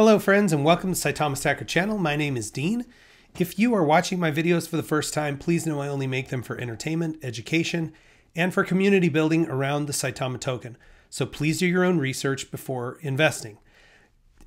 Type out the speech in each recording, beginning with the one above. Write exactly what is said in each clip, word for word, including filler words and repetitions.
Hello friends and welcome to Saitama Stacker channel. My name is Dean. If you are watching my videos for the first time, please know I only make them for entertainment, education, and for community building around the Saitama token. So please do your own research before investing.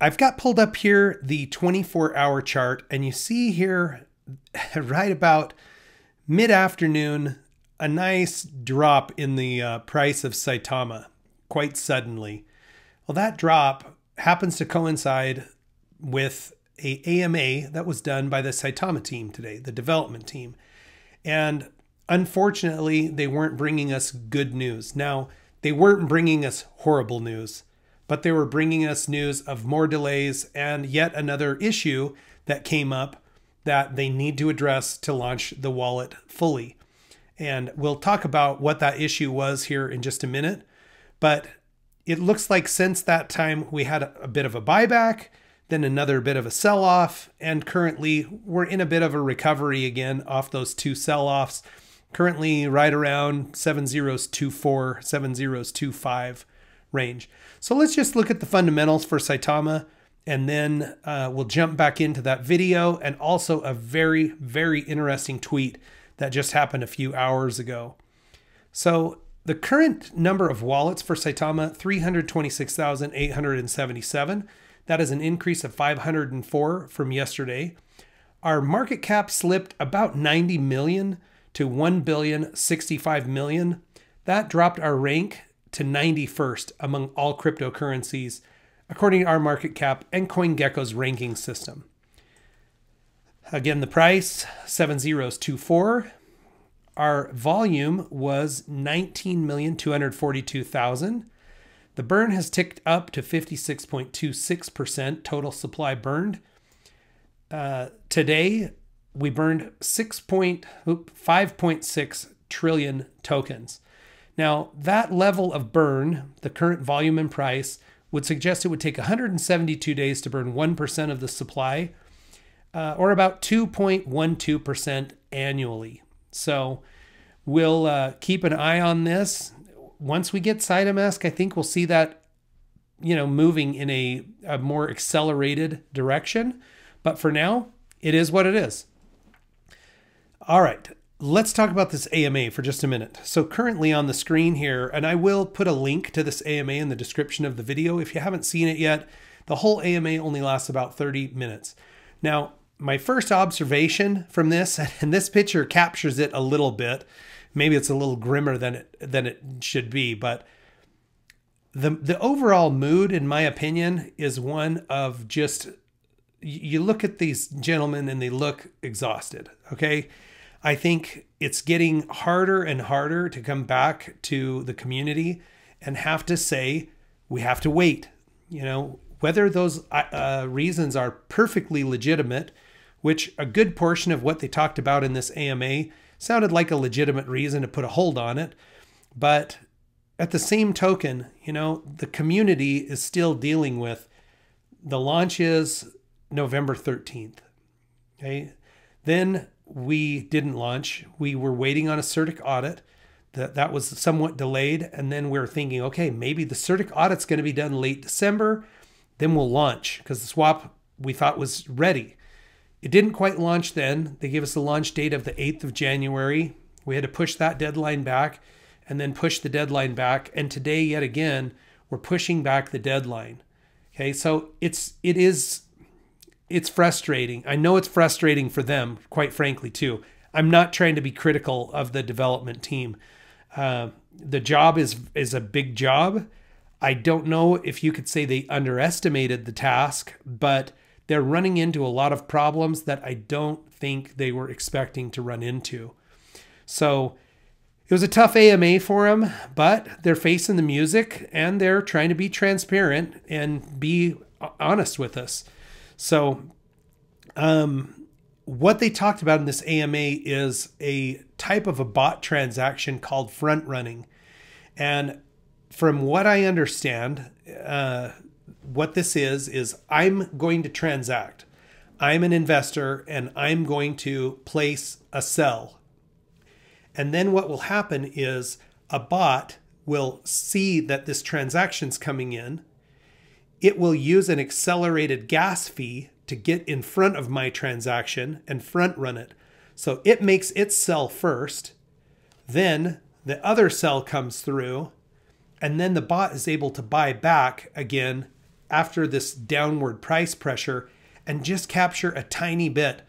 I've got pulled up here the twenty-four hour chart, and you see here right about mid-afternoon, a nice drop in the uh, price of Saitama quite suddenly. Well, that drop happens to coincide with a A M A that was done by the Saitama team today, the development team. And unfortunately, they weren't bringing us good news. Now, they weren't bringing us horrible news, but they were bringing us news of more delays and yet another issue that came up that they need to address to launch the wallet fully. And we'll talk about what that issue was here in just a minute, but it looks like since that time, we had a bit of a buyback, then another bit of a sell-off, and currently we're in a bit of a recovery again off those two sell-offs, currently right around seven oh two four, seven oh two five range. So let's just look at the fundamentals for Saitama, and then uh, we'll jump back into that video, and also a very, very interesting tweet that just happened a few hours ago. So the current number of wallets for Saitama, three hundred twenty-six thousand eight hundred seventy-seven. That is an increase of five hundred four from yesterday. Our market cap slipped about ninety million to one billion sixty-five million. That dropped our rank to ninety-first among all cryptocurrencies, according to our market cap and CoinGecko's ranking system. Again, the price, seven oh two four. Our volume was nineteen million two hundred forty-two thousand. The burn has ticked up to fifty-six point two six percent total supply burned. Uh, today, we burned five point six trillion tokens. Now, that level of burn, the current volume and price, would suggest it would take one hundred seventy-two days to burn one percent of the supply, uh, or about two point one two percent annually. So we'll uh, keep an eye on this. Once we get Saitamask, I think we'll see that, you know, moving in a, a more accelerated direction. But for now, it is what it is. All right, let's talk about this A M A for just a minute. So currently on the screen here, and I will put a link to this A M A in the description of the video. If you haven't seen it yet, the whole A M A only lasts about thirty minutes. Now, my first observation from this, and this picture captures it a little bit, maybe it's a little grimmer than it than it should be, but the the overall mood, in my opinion, is one of just, you look at these gentlemen and they look exhausted, okay? I think it's getting harder and harder to come back to the community and have to say, we have to wait, you know? Whether those uh, reasons are perfectly legitimate, which a good portion of what they talked about in this A M A sounded like a legitimate reason to put a hold on it. But at the same token, you know, the community is still dealing with the launch is November thirteenth. Okay. Then we didn't launch. We were waiting on a Certik audit. That, that was somewhat delayed. And then we were thinking, okay, maybe the Certik audit's going to be done late December. Then we'll launch, because the swap we thought was ready. It didn't quite launch then. They gave us the launch date of the eighth of January. We had to push that deadline back and then push the deadline back. And today, yet again, we're pushing back the deadline. Okay, so it's, it is, it's frustrating. I know it's frustrating for them, quite frankly, too. I'm not trying to be critical of the development team. Uh, the job is, is a big job. I don't know if you could say they underestimated the task, but they're running into a lot of problems that I don't think they were expecting to run into. So it was a tough A M A for them, but they're facing the music and they're trying to be transparent and be honest with us. So um, what they talked about in this A M A is a type of a bot transaction called front running. And from what I understand, uh, what this is, is I'm going to transact. I'm an investor and I'm going to place a sell. And then what will happen is a bot will see that this transaction's coming in. it will use an accelerated gas fee to get in front of my transaction and front run it. So it makes its sell first, then the other sell comes through, and then the bot is able to buy back again after this downward price pressure and just capture a tiny bit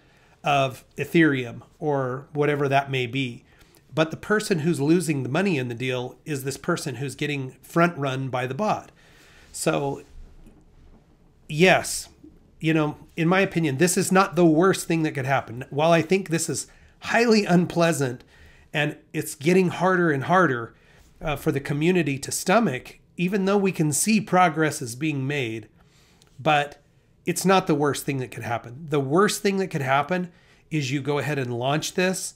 of Ethereum or whatever that may be. But the person who's losing the money in the deal is this person who's getting front run by the bot. So yes, you know, in my opinion, this is not the worst thing that could happen. While I think this is highly unpleasant and it's getting harder and harder uh, for the community to stomach, even though we can see progress is being made, but it's not the worst thing that could happen. The worst thing that could happen is you go ahead and launch this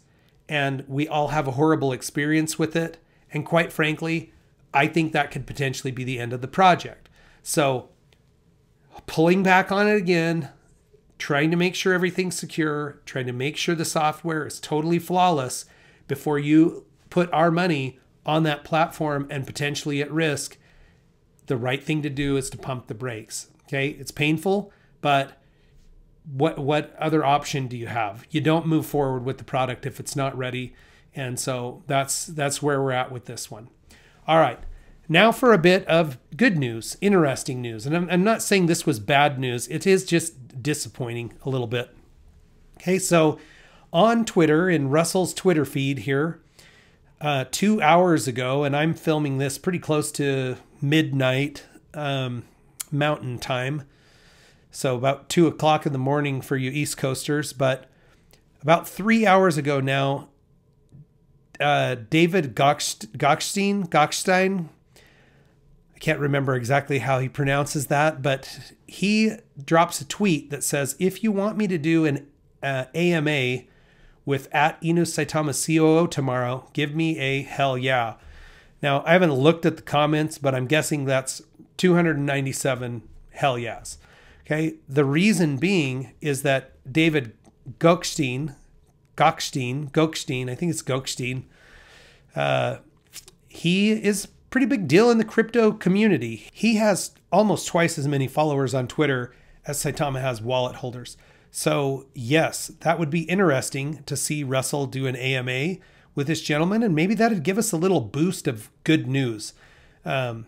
and we all have a horrible experience with it. And quite frankly, I think that could potentially be the end of the project. So pulling back on it again, trying to make sure everything's secure, trying to make sure the software is totally flawless before you put our money on that platform and potentially at risk, the right thing to do is to pump the brakes. Okay, it's painful, but what what other option do you have? You don't move forward with the product if it's not ready. And so that's that's where we're at with this one. All right, now for a bit of good news, interesting news. And I'm, I'm not saying this was bad news. It is just disappointing a little bit. Okay, so on Twitter, in Russell's Twitter feed here, uh, two hours ago, and I'm filming this pretty close to midnight um, Mountain time. So about two o'clock in the morning for you East Coasters, but about three hours ago now, uh, David Gokhshtein, Gokhshtein, I can't remember exactly how he pronounces that, but he drops a tweet that says, if you want me to do an uh, A M A with at Enus Saitama C O O tomorrow, give me a hell yeah. Now, I haven't looked at the comments, but I'm guessing that's two hundred ninety-seven hell yes. Okay, the reason being is that David Gokhshtein, Gokhshtein, Gokhshtein, I think it's Gokhshtein, uh, he is a pretty big deal in the crypto community. He has almost twice as many followers on Twitter as Saitama has wallet holders. So yes, that would be interesting to see Russell do an A M A with this gentleman, and maybe that'd give us a little boost of good news. Um,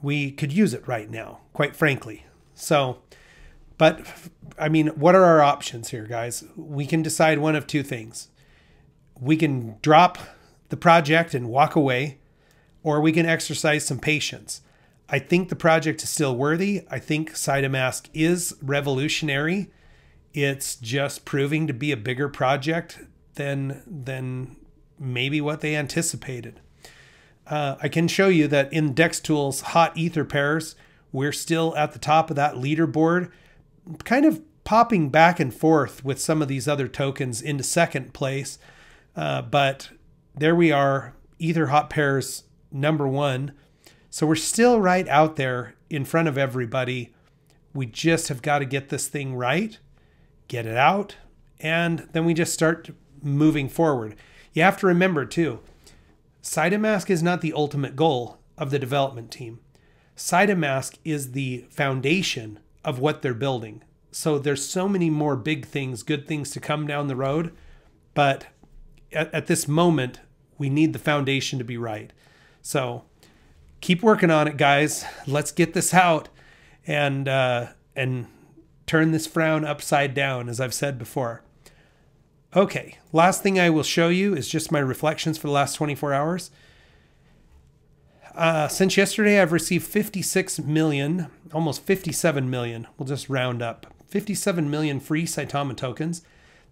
We could use it right now, quite frankly. So, but I mean, what are our options here, guys? We can decide one of two things. We can drop the project and walk away, or we can exercise some patience. I think the project is still worthy. I think Saitamask is revolutionary. It's just proving to be a bigger project than, than maybe what they anticipated. Uh, I can show you that in DexTools hot ether pairs, we're still at the top of that leaderboard, kind of popping back and forth with some of these other tokens into second place. Uh, but there we are, ether hot pairs number one. So we're still right out there in front of everybody. We just have got to get this thing right, get it out, and then we just start moving forward. You have to remember too, Saitamask is not the ultimate goal of the development team. Saitamask is the foundation of what they're building. So there's so many more big things, good things to come down the road. But at, at this moment, we need the foundation to be right. So keep working on it, guys. Let's get this out and, uh, and turn this frown upside down, as I've said before. Okay, last thing I will show you is just my reflections for the last twenty-four hours. Uh, since yesterday, I've received fifty-six million, almost fifty-seven million, we'll just round up, fifty-seven million free Saitama tokens.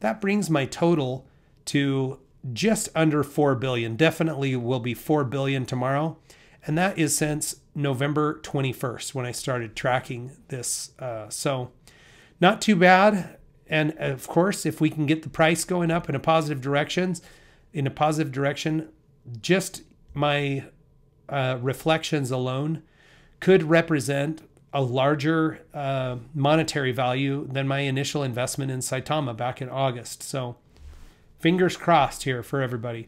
That brings my total to just under four billion. Definitely will be four billion tomorrow. And that is since November twenty-first when I started tracking this. Uh, so not too bad. And of course, if we can get the price going up in a positive directions, in a positive direction, just my uh, reflections alone could represent a larger uh, monetary value than my initial investment in Saitama back in August. So fingers crossed here for everybody.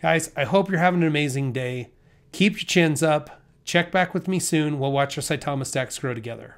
Guys, I hope you're having an amazing day. Keep your chins up. Check back with me soon. We'll watch our Saitama stacks grow together.